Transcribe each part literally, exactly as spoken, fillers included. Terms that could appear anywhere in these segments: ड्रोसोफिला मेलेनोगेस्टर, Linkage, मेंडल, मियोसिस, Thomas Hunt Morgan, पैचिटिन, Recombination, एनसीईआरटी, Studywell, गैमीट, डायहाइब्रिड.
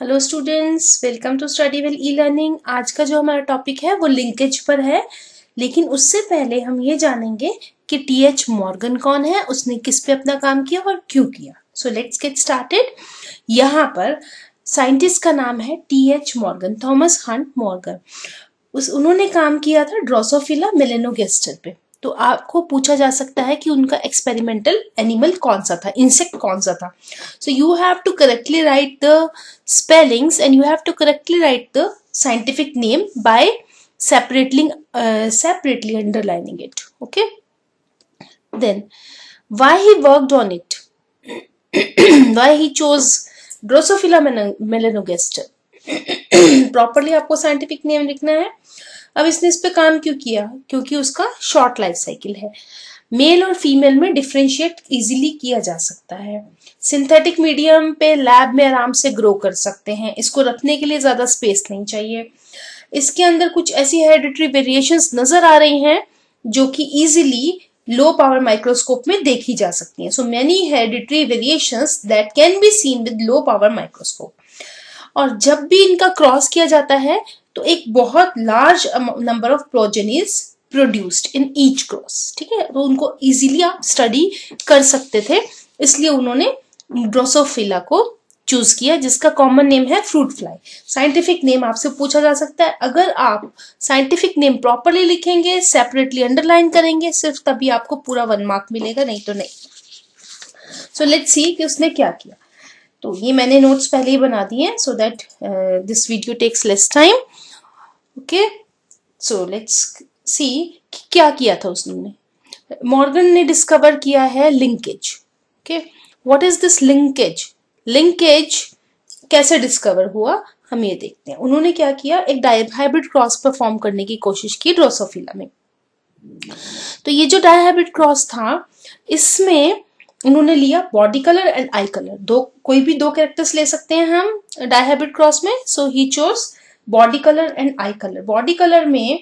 Hello students, welcome to Studywell e learning. आज का जो हमारा टॉपिक है वो लिंकेज पर है, लेकिन उससे पहले हम ये जानेंगे कि टी एच मॉर्गन कौन है, उसने किस पे अपना काम किया और क्यों किया। So let's get started. यहाँ पर साइंटिस्ट का नाम है T H Morgan, Thomas Hunt Morgan. उस उन्होंने काम किया था ड्रोसोफिला मेलेनोगेस्टर पे। तो आपको पूछा जा सकता है कि उनका एक्सपेरिमेंटल एनिमल कौन सा था, इंसेक्ट कौन सा था। So you have to correctly write the spellings and you have to correctly write the scientific name by separately separately underlining it. Okay, then why he worked on it, why he chose ड्रोसोफिला मेलेनोगेस्टर। Properly आपको scientific name लिखना है। अब इसने इस पे काम क्यों किया? क्योंकि उसका शॉर्ट लाइफ साइकिल है। मेल और फीमेल में डिफ्रेंशिएट इजीली किया जा सकता है। सिंथेटिक मीडियम पे लैब में आराम से ग्रो कर सकते हैं, इसको रखने के लिए ज़्यादा स्पेस नहीं चाहिए। इसके अंदर कुछ ऐसी हेरिडिटरी वेरिएशंस नज़र आ रही हैं जो कि ईजिली लो पावर माइक्रोस्कोप में देखी जा सकती हैं। So many hereditary variations that can be seen with low power microscope. और जब भी इनका क्रॉस किया जाता है तो एक बहुत large number of progenies produced in each cross. ठीक है, तो उनको इजीली आप स्टडी कर सकते थे, इसलिए उन्होंने ड्रोसोफिला को चूज किया, जिसका कॉमन नेम है फ्रूट फ्लाई। साइंटिफिक नेम आपसे पूछा जा सकता है। अगर आप साइंटिफिक नेम प्रॉपरली लिखेंगे, सेपरेटली अंडरलाइन करेंगे, सिर्फ तभी आपको पूरा वन मार्क मिलेगा, नहीं तो नहीं। सो लेट्स सी कि उसने क्या किया। तो ये मैंने नोट्स पहले ही बना दिए हैं so that this video takes less time. Okay, so let's see क्या किया था उसने। मॉर्गन ने डिस्कवर किया है linkage. Okay, what is this linkage? Linkage कैसे डिस्कवर हुआ, हम ये देखते हैं। उन्होंने क्या किया, एक डायहाइब्रिड क्रॉस परफॉर्म करने की कोशिश की ड्रोसोफिला में। तो ये जो डायहाइब्रिड क्रॉस था, इसमें उन्होंने लिया body colour and eye colour. दो कोई भी दो कैरेक्टर्स ले सकते हैं हम डायहाइब्रिड क्रॉस में। So he chose body colour and eye colour. Body colour में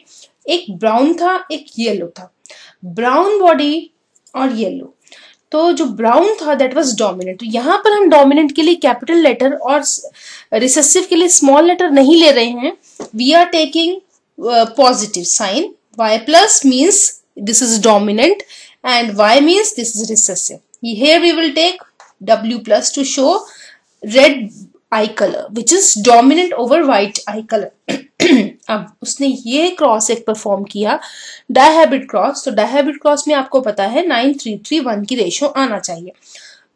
एक ब्राउन था, एक येलो था। ब्राउन बॉडी और येलो। तो जो ब्राउन था दैट वाज डोमिनेंट। तो यहाँ पर हम डोमिनेंट के लिए कैपिटल लेटर और रिसेसिव के लिए स्मॉल लेटर नहीं ले रहे हैं। We are taking positive sign. Y plus means this is dominant and Y means this is recessive. Here we will take W plus to show red eye color, which is dominant over white eye color. अब उसने ये cross एक perform किया, डायहाइब्रिड cross. तो डायहाइब्रिड cross में आपको पता है नाइन थ्री थ्री वन की रेशो आना चाहिए,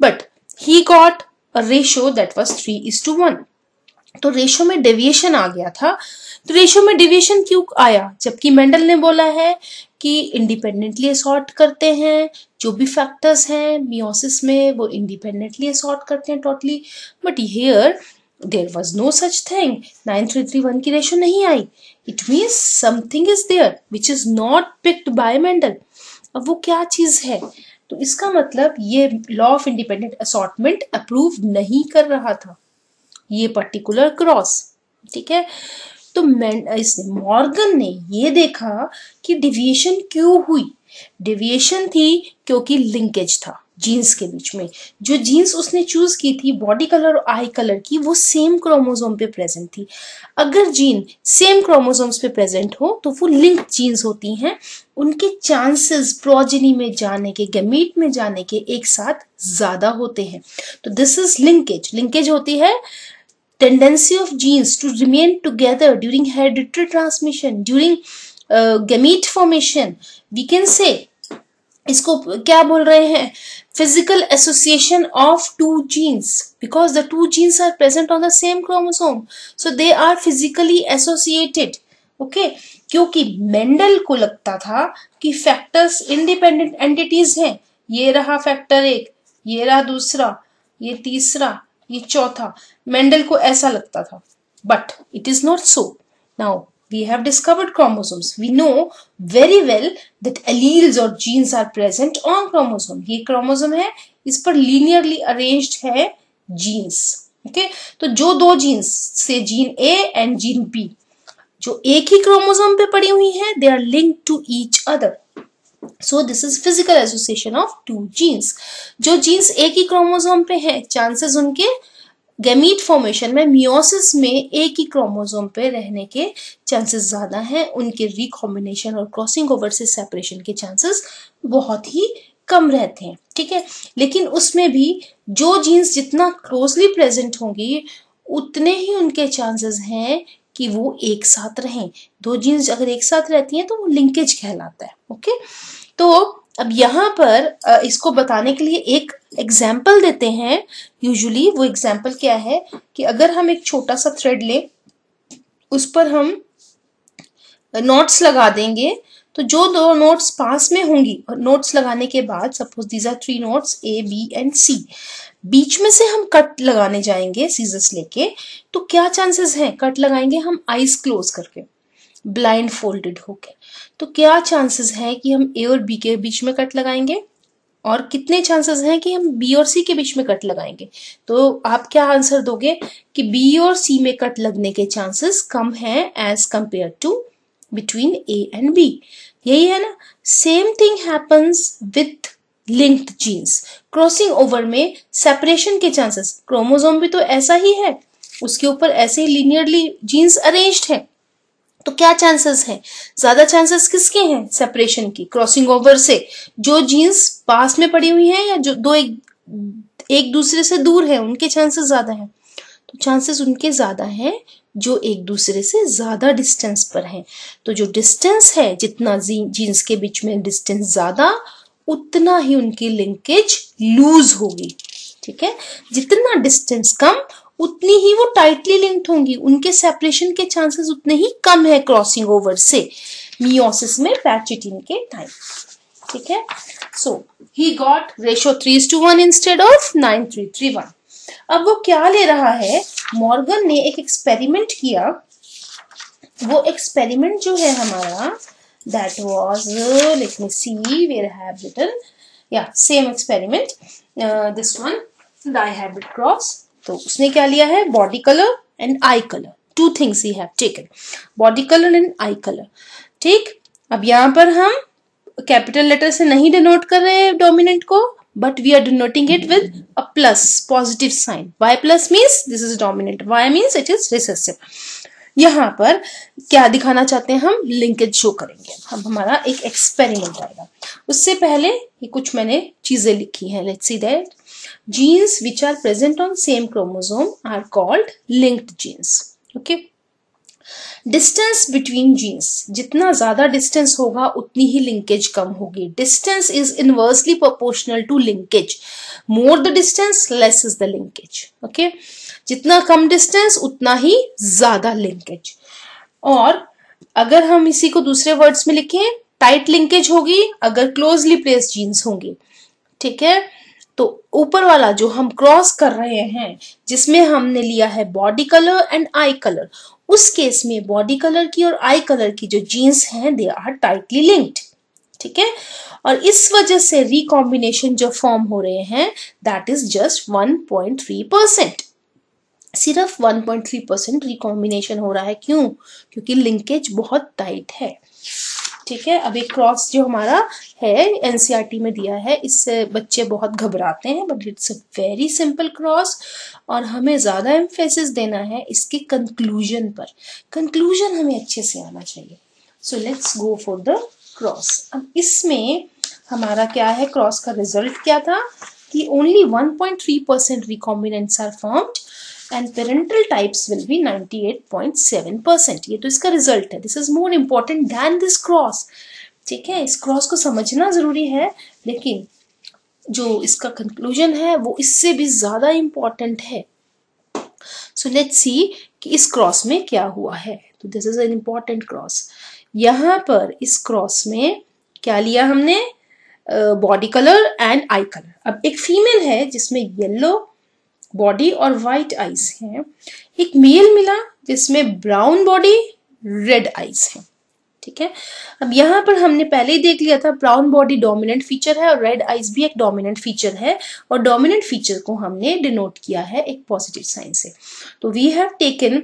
but he got a ratio that was three is to one. तो रेशो में डेविएशन आ गया था। तो रेशो में डेविएशन क्यों आया, जबकि मेंडल ने बोला है कि इंडिपेंडेंटली सॉर्ट करते हैं जो भी फैक्टर्स हैं मियोसिस में, वो इंडिपेंडेंटली सॉर्ट करते हैं totally. But here there was no such thing, nine three three one की रेशो नहीं आई। It means something is there which is not picked by मेंडल। अब वो क्या चीज है? तो इसका मतलब ये law of independent assortment approve नहीं कर रहा था ये पर्टिकुलर क्रॉस। ठीक है, तो इसने मॉर्गन ने ये देखा कि डिविएशन क्यों हुई। डिविएशन थी क्योंकि लिंकेज था जीन्स के बीच में। जो जीन्स उसने चूज की थी बॉडी कलर और आई कलर की, वो सेम क्रोमोसोम पे प्रेजेंट थी। अगर जीन सेम क्रोमोसोम्स पे प्रेजेंट हो तो वो लिंक जीन्स होती हैं। उनके चांसेस प्रोजेनी में जाने के, गैमीट में जाने के एक साथ ज्यादा होते हैं। तो दिस इज लिंकेज। लिंकेज होती है tendency of genes to remain together during hereditary transmission, during गैमीट formation. We can say इसको क्या बोल रहे हैं, physical association of two genes, because the two genes are present on the same chromosome, so they are physically associated. Okay, क्योंकि मेंडल को लगता था कि फैक्टर्स इंडिपेंडेंट एंटिटीज हैं। ये रहा फैक्टर एक, ये रहा दूसरा, ये तीसरा, ये चौथा। मेंडल को ऐसा लगता था, but it is not so. Now we have discovered chromosomes, we know very well that alleles or genes are present on chromosome. ये chromosome है, इस पर linearly arranged है genes. okay, तो जो दो genes से gene A and gene B जो एक ही chromosome पे पड़ी हुई हैं, they are linked to each other. so this is physical association of two genes. जो genes एक ही chromosome पे हैं, chances उनके गैमीट फॉर्मेशन में मियोसिस में एक ही क्रोमोसोम पे रहने के चांसेस ज्यादा हैं, उनके रिकॉम्बिनेशन और क्रॉसिंग ओवर से सेपरेशन के चांसेस बहुत ही कम रहते हैं, ठीक है। लेकिन उसमें भी जो जीन्स जितना क्लोजली प्रेजेंट होंगी उतने ही उनके चांसेस हैं कि वो एक साथ रहें। दो जीन्स अगर एक साथ रहती हैं तो वो लिंकेज कहलाता है, ओके। तो अब यहाँ पर इसको बताने के लिए एक एग्जाम्पल देते हैं। यूजुअली वो एग्जाम्पल क्या है कि अगर हम एक छोटा सा थ्रेड लें, उस पर हम नॉट्स लगा देंगे, तो जो दो नोट्स पास में होंगी और नोट्स लगाने के बाद suppose these are three notes A B and C, बीच में से हम कट लगाने जाएंगे सीजर्स लेके, तो क्या चांसेस हैं? कट लगाएंगे हम आईज क्लोज करके, ब्लाइंड फोल्डेड होके, तो क्या चांसेस हैं कि हम ए और बी के बीच में कट लगाएंगे, और कितने चांसेस हैं कि हम बी और सी के बीच में कट लगाएंगे? तो आप क्या आंसर दोगे कि बी और सी में कट लगने के चांसेस कम हैं as compare to between A and B. यही है ना, same thing happens with linked genes. Crossing over में सेपरेशन के चांसेस, क्रोमोसोम भी तो ऐसा ही है, उसके ऊपर ऐसे ही लिनियरली जीन्स अरेंज्ड है, तो क्या चांसेस हैं? ज्यादा चांसेस किसके हैं? सेपरेशन की, क्रॉसिंग ओवर से। जो जीन्स पास में पड़ी हुई हैं या जो दो एक एक दूसरे से दूर है उनके चांसेस ज्यादा हैं। तो चांसेस उनके ज्यादा हैं जो एक दूसरे से ज्यादा डिस्टेंस पर हैं। तो जो डिस्टेंस है, जितना जीन्स के बीच में डिस्टेंस ज्यादा उतना ही उनकी लिंकेज लूज होगी, ठीक है। जितना डिस्टेंस कम उतनी ही वो टाइटली लिंक्ड होंगी, उनके सेपरेशन के चांसेस उतने ही कम है क्रॉसिंग ओवर से मियोसिस में पैचिटिन के टाइम, ठीक है। So he got ratio three to one instead of nine three three one. अब वो क्या ले रहा है, मॉर्गन ने एक एक्सपेरिमेंट किया। वो एक्सपेरिमेंट जो है हमारा that was, let me see where I have written, या same experiment this one डायहाइब्रिड cross. तो उसने क्या लिया है, body colour and eye colour, two things he have taken, body colour and eye colour, ठीक। अब यहाँ पर हम कैपिटल लेटर से नहीं डिनोट कर रहे हैं डोमिनेंट को, but we are denoting it with a plus, positive sign. Y plus means this is dominant, Y means it is recessive. यहाँ पर क्या दिखाना चाहते हैं हम, लिंकेज शो करेंगे। अब हमारा एक एक्सपेरिमेंट आएगा, उससे पहले ये कुछ मैंने चीजें लिखी हैं। Let's see that genes which are present on same chromosome are called linked genes, okay. Distance between genes, जितना ज्यादा डिस्टेंस होगा उतनी ही लिंकेज कम होगी। Distance is inversely proportional to linkage, more the distance less is the linkage, okay. जितना कम distance उतना ही ज्यादा लिंकेज। और अगर हम इसी को दूसरे वर्ड्स में लिखें, टाइट लिंकेज होगी अगर क्लोजली प्लेस्ड जीन्स होंगी, ठीक है। तो ऊपर वाला जो हम क्रॉस कर रहे हैं, जिसमें हमने लिया है body colour and eye colour, उस केस में बॉडी कलर की और आई कलर की जो जीन्स हैं दे आर टाइटली लिंक्ड, ठीक है। और इस वजह से रिकॉम्बिनेशन जो फॉर्म हो रहे हैं that is just one point three percent, सिर्फ one point three percent recombination हो रहा है। क्यों? क्योंकि लिंकेज बहुत टाइट है, ठीक है। अब एक क्रॉस जो हमारा है एनसीईआरटी में दिया है, इससे बच्चे बहुत घबराते हैं, but it's a very simple cross. और हमें ज्यादा एम्फेसिस देना है इसके कंक्लूजन पर, कंक्लूजन हमें अच्छे से आना चाहिए। So let's go for the cross. अब इसमें हमारा क्या है, क्रॉस का रिजल्ट क्या था कि only one point three percent recombinants are formed and parental types will be ninety-eight point seven percent. ये तो इसका रिजल्ट है। This is more important than this cross, ठीक है। इस क्रॉस को समझना जरूरी है, लेकिन जो इसका कंक्लूजन है वो इससे भी ज्यादा इम्पोर्टेंट है। सो लेट्स सी कि इस क्रॉस में क्या हुआ है। तो this is an important cross. यहाँ पर इस क्रॉस में क्या लिया हमने, body colour and eye colour. अब एक फीमेल है जिसमें येलो बॉडी और वाइट आईज हैं, एक मेल मिला जिसमें ब्राउन बॉडी रेड आईज हैं, ठीक है। अब यहाँ पर हमने पहले ही देख लिया था ब्राउन बॉडी डोमिनेंट फीचर है और रेड आईज भी एक डोमिनेंट फीचर है, और डोमिनेंट फीचर को हमने डिनोट किया है एक पॉजिटिव साइन से। तो we have taken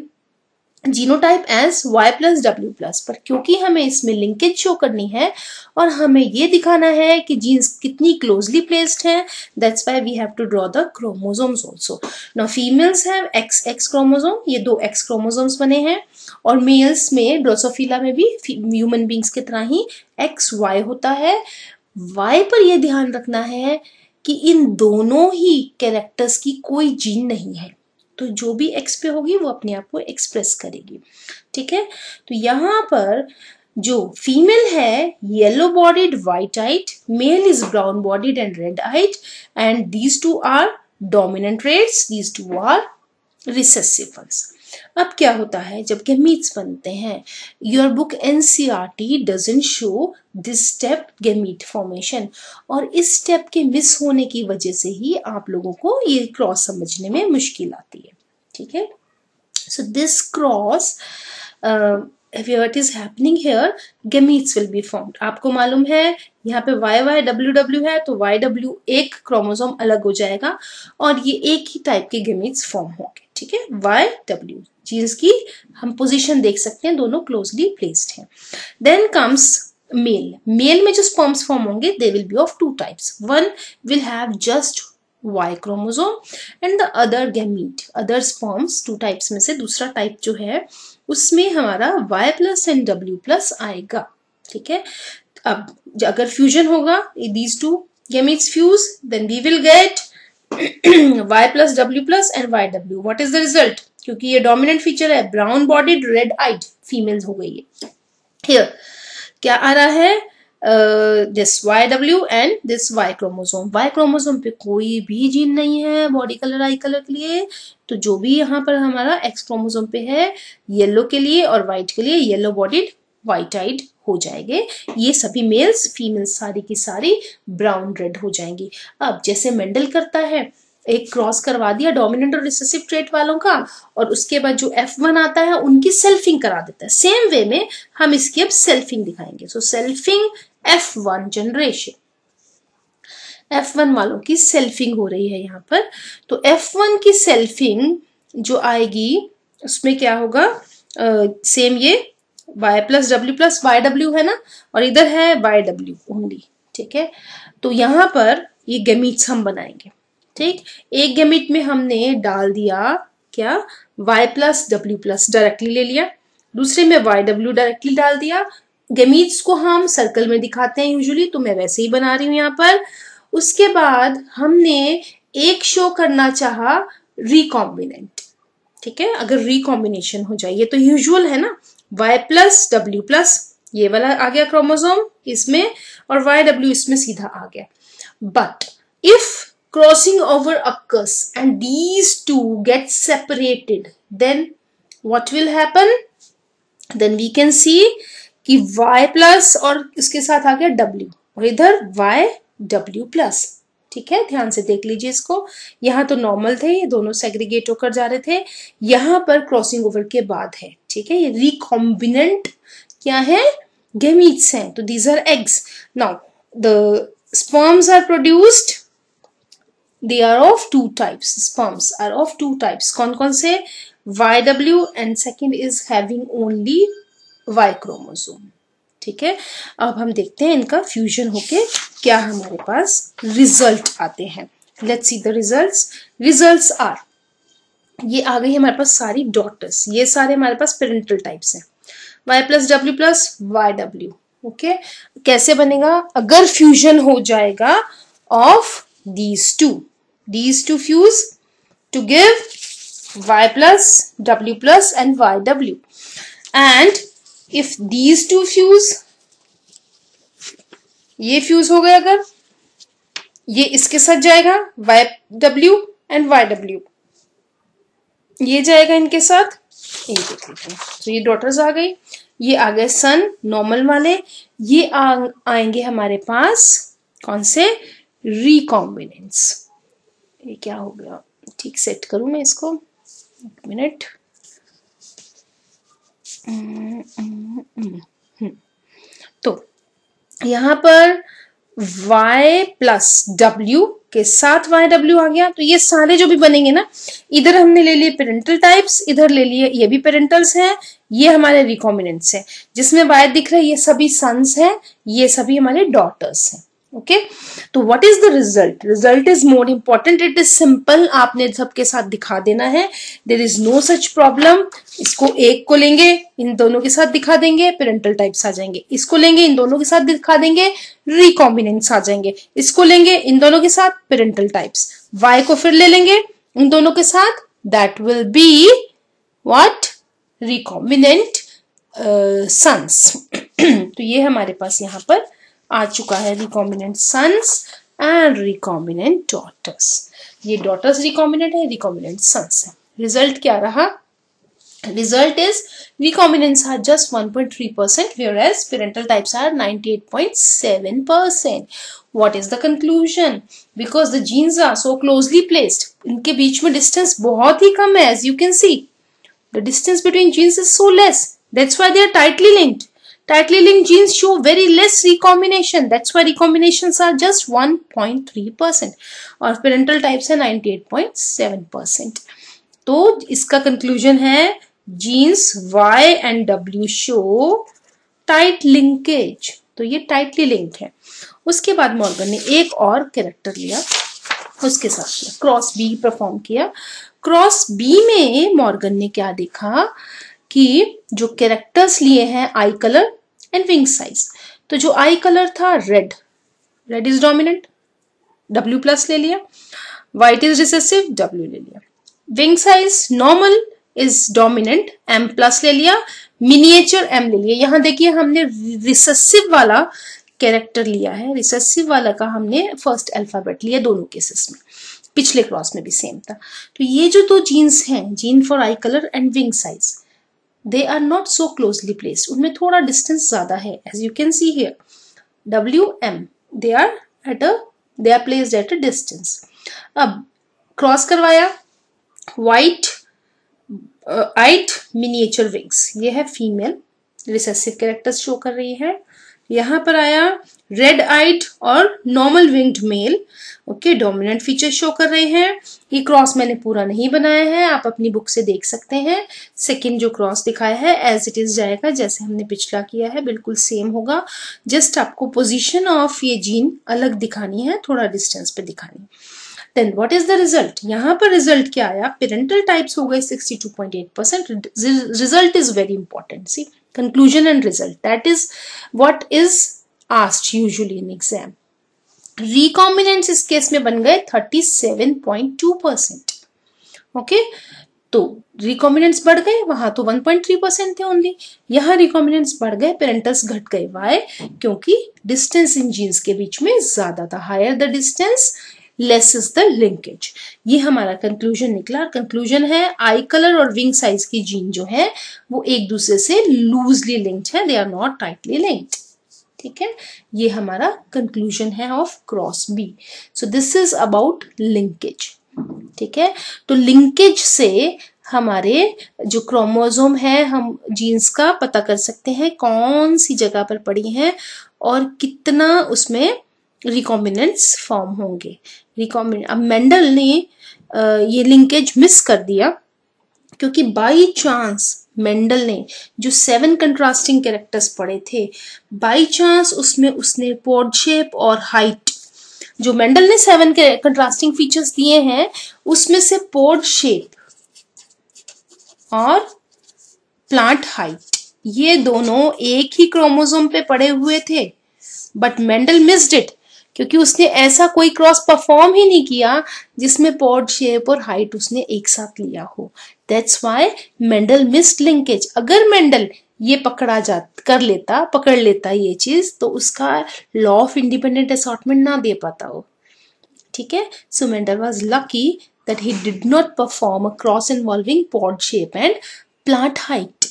genotype as y plus W plus, पर क्योंकि हमें इसमें लिंकेज शो करनी है और हमें ये दिखाना है कि जीन्स कितनी क्लोजली प्लेस्ड हैं, that's why we have to draw the chromosomes also. Now females have X X chromosome, ये दो एक्स क्रोमोसोम्स बने हैं, और मेल्स में ड्रोसोफिला में भी ह्यूमन बींग्स की तरह ही एक्स वाई होता है। वाई पर यह ध्यान रखना है कि इन दोनों ही कैरेक्टर्स की कोई जीन नहीं है, तो जो भी एक्स पे होगी वो अपने आप को एक्सप्रेस करेगी। ठीक है, तो यहाँ पर जो फीमेल है yellow bodied white eyed, male is brown bodied and red eyed, and these two are dominant traits, these two are recessives. अब क्या होता है जब गेमीट्स बनते हैं, your book एनसीईआरटी doesn't show this step gamete formation, और इस step के मिस होने की वजह से ही आप लोगों को ये क्रॉस समझने में मुश्किल आती है। ठीक है, so this cross what is happening here, gametes will be formed. आपको मालूम है यहाँ पे वाई वाई डब्ल्यू डब्ल्यू है, तो वाई डब्ल्यू एक क्रोमोसोम अलग हो जाएगा और ये एक ही टाइप के गेमीट्स फॉर्म होंगे। ठीक है, वाई डब्ल्यू जीन्स की हम पोजीशन देख सकते हैं, दोनों क्लोजली प्लेस्ड हैं। देन कम्स मेल, मेल में जो स्पर्म्स फॉर्म होंगे they will be of two types, one will have just y chromosome and the other गैमीट, other sperms, two types में से दूसरा टाइप जो है उसमें हमारा वाई प्लस एंड डब्ल्यू प्लस आएगा। ठीक है, अब अगर फ्यूजन होगा, these two gametes fuse, then we will get y plus w plus and yw. What is the result? क्योंकि ये डोमिनेंट फीचर है, brown bodied red eyed females हो गई है। Here क्या आ रहा है, this uh, yw and this y chromosome. y chromosome पे कोई भी जीन नहीं है बॉडी कलर आई कलर के लिए, तो जो भी यहाँ पर हमारा x क्रोमोसोम पे है येलो के लिए और वाइट के लिए, येलो बॉडीड वाइट आइड हो जाएंगे। ये सभी मेल्स, फीमेल्स सारी की सारी ब्राउन रेड हो जाएंगी। अब जैसे मेंडल करता है, एक क्रॉस करवा दिया डोमिनेंट और रिसेसिव ट्रेट वालों का, और उसके बाद जो एफ वन आता है उनकी सेल्फिंग करा देता है। सेम वे में हम इसकी अब सेल्फिंग दिखाएंगे। So selfing F one generation, F one वालों की सेल्फिंग हो रही है यहाँ पर। तो एफ वन की सेल्फिंग जो आएगी उसमें क्या होगा, सेम uh, ये y plus W plus Y W है ना, और इधर है वाई डब्ल्यू ओनली। ठीक है, तो यहाँ पर ये गेमीट्स हम बनाएंगे। ठीक, एक गेमीट में हमने डाल दिया क्या, y plus W plus directly ले लिया, दूसरे में वाई डब्ल्यू डायरेक्टली डाल दिया। गेमीट्स को हम सर्कल में दिखाते हैं यूजुअली, तो मैं वैसे ही बना रही हूँ यहाँ पर। उसके बाद हमने एक शो करना चाहा रिकॉम्बिनेंट। ठीक है, अगर रिकॉम्बिनेशन हो जाए, ये तो यूजुअल है ना, y प्लस डब्ल्यू प्लस ये वाला आ गया क्रोमोसोम इसमें, और वाई डब्ल्यू इसमें सीधा आ गया। But if crossing over occurs and these two get separated, then what will happen, then we can see कि y प्लस और उसके साथ आ गया w, और इधर y w प्लस। ठीक है, ध्यान से देख लीजिए इसको, यहाँ तो नॉर्मल थे, ये दोनों सेग्रीगेट होकर जा रहे थे, यहाँ पर क्रॉसिंग ओवर के बाद है। ठीक है, ये रिकॉम्बिनेंट क्या है, गेमीट्स हैं, तो these are eggs. Now the sperms are produced, they are of two types, sperms are of two types, कौन कौन से, y W and second is having only y chromosome. ठीक है, अब हम देखते हैं इनका फ्यूजन होके क्या हमारे पास रिजल्ट आते हैं। Let's see the results. Results are, ये आ गई हमारे पास सारी डॉटर्स, ये सारे हमारे पास पेरेंटल टाइप्स हैं, y plus W plus Y W. Okay, कैसे बनेगा, अगर फ्यूजन हो जाएगा of these two, these two fuse to give y plus W plus and Y W, and if these two fuse, ये फ्यूज हो गया, अगर ये इसके साथ जाएगा Y W and Y W, ये जाएगा इनके साथ, इनके साथ। तो ये डॉटर्स आ गई, ये आ गए सन नॉर्मल वाले, ये आ, आएंगे हमारे पास कौन से, रिकॉम्बिनेंट्स। ये क्या हो गया, ठीक सेट करूं मैं इसको, एक मिनट। तो यहाँ पर y प्लस डब्ल्यू के साथ वाई डब्ल्यू आ गया। तो ये सारे जो भी बनेंगे ना, इधर हमने ले लिए पेरेंटल टाइप्स, इधर ले लिए ये भी पेरेंटल्स हैं, ये हमारे रिकॉम्बिनेंट्स हैं। जिसमें वाई दिख रहा है ये सभी सन्स हैं, ये सभी हमारे डॉटर्स हैं। Okay okay? तो what is the result? Result is more important, it is simple, आपने सबके साथ दिखा देना है। There is no such problem. इसको एक को लेंगे, इन दोनों के साथ दिखा देंगे, पेरेंटल टाइप्स आ जाएंगे। इसको लेंगे, इन दोनों के साथ दिखा देंगे, रिकॉम्बिनेंट्स आ जाएंगे। इसको लेंगे, इन दोनों के साथ पेरेंटल टाइप्स। वाई को फिर ले लेंगे इन दोनों के साथ, that will be what? Recombinant sons. तो ये हमारे पास यहाँ पर आ चुका है recombinant sons and recombinant daughters. ये डॉटर्स रिकॉम्बिनेंट है, रिकॉम्बिनेंट सन्स है। रिजल्ट क्या रहा? Result is recombinants are just one point three percent, whereas parental types are ninety eight point seven percent. What is the conclusion? Because the genes are so closely placed, इनके बीच में distance बहुत ही कम है। As you can see, the distance between genes is so less. That's why they are tightly linked. Tightly linked genes show very less recombination. That's why recombinations are just one point three percent. और parental types है ninety eight point seven percent. तो इसका conclusion है genes Y and W show tight linkage. तो ये tightly linked है। उसके बाद मॉर्गन ने एक और character लिया, उसके साथ क्रॉस B perform किया। क्रॉस B में मॉर्गन ने क्या देखा कि जो कैरेक्टर्स लिए हैं, eye colour and wing size. तो जो आई कलर था रेड, रेड इज डोमिनेंट, डब्ल्यू प्लस ले लिया। व्हाइट इज रिसेसिव, डब्ल्यू ले लिया। Wing size normal is dominant, m plus ले लिया। मिनिएचर एम ले लिया। यहां देखिए हमने रिसेसिव वाला कैरेक्टर लिया है, रिसेसिव वाला का हमने फर्स्ट अल्फाबेट लिया दोनों केसेस में, पिछले क्रॉस में भी सेम था। तो ये जो दो जीन्स हैं, gene for eye colour and wing size, They are not so closely placed. उनमें थोड़ा distance ज़्यादा है, as you can see here. W M they are at a they are placed at a distance. अब cross करवाया white white miniature wings, ये है female recessive characters show कर रही है। यहाँ पर आया रेड आइट और normal winged male, okay, dominant feature show कर रहे हैं। ये क्रॉस मैंने पूरा नहीं बनाया है, आप अपनी बुक से देख सकते हैं। सेकंड जो क्रॉस दिखाया है एज इट इज जाएगा, जैसे हमने पिछला किया है बिल्कुल सेम होगा। जस्ट आपको पोजीशन ऑफ ये जीन अलग दिखानी है, थोड़ा डिस्टेंस पे दिखानी। Then what is the result? यहाँ पर रिजल्ट क्या आया? पेरेंटल टाइप्स हो गए sixty two point eight percent. Result is very important. See Conclusion and result. That is what is asked usually in exam. Recombinants इस case में बन गए thirty seven point two percent. Okay, तो recombinants बढ़ गए, वहां तो वन पॉइंट थ्री परसेंट थे ओनली। यहाँ recombinants बढ़ गए, parentals घट गए। Why? क्योंकि distance इन genes के बीच में ज्यादा था। Higher the distance, less is the linkage. ये हमारा कंक्लूजन निकला। कंक्लूजन है आई कलर और विंग साइज की जीन जो है वो एक दूसरे से लूजली लिंक्ड है, they are not tightly linked. ठीक है, ये हमारा कंक्लूजन है of cross B. So this is about linkage. ठीक है, तो लिंकेज से हमारे जो क्रोमोसोम है, हम जीन्स का पता कर सकते हैं कौन सी जगह पर पड़ी है और कितना उसमें रिकॉम्बिनेंट्स फॉर्म होंगे। रिकॉम्बिनेंट अब मेंडल ने ये लिंकेज मिस कर दिया, क्योंकि बाई चांस मेंडल ने जो सेवन कंट्रास्टिंग कैरेक्टर्स पढ़े थे, बाई चांस उसमें उसने पॉड शेप और हाइट, जो मेंडल ने सेवन के कंट्रास्टिंग फीचर्स दिए हैं उसमें से पॉड शेप और प्लांट हाइट ये दोनों एक ही क्रोमोसोम पे पड़े हुए थे। बट मेंडल मिस्ड इट, क्योंकि उसने ऐसा कोई क्रॉस परफॉर्म ही नहीं किया जिसमें पॉड शेप और हाइट उसने एक साथ लिया हो। That's why मेंडल missed linkage. अगर मेंडल ये पकड़ा जा कर लेता पकड़ लेता ये चीज, तो उसका लॉ ऑफ इंडिपेंडेंट असॉर्टमेंट ना दे पाता हो। ठीक है, so मेंडल was lucky that he did not perform a cross involving pod shape and plant height.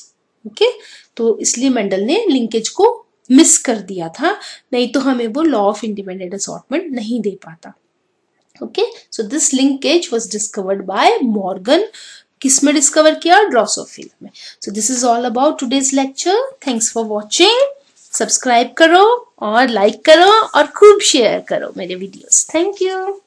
Okay, तो इसलिए मेंडल ने लिंकेज को मिस कर दिया था, नहीं तो हमें वो लॉ ऑफ इंडिपेंडेंट असॉर्टमेंट नहीं दे पाता। Okay, so this linkage was discovered by Morgan. किस में डिस्कवर किया? ड्रोसोफिला में। So this is all about today's lecture. Thanks for watching. Subscribe करो और लाइक करो और खूब शेयर करो मेरे वीडियोस। Thank you.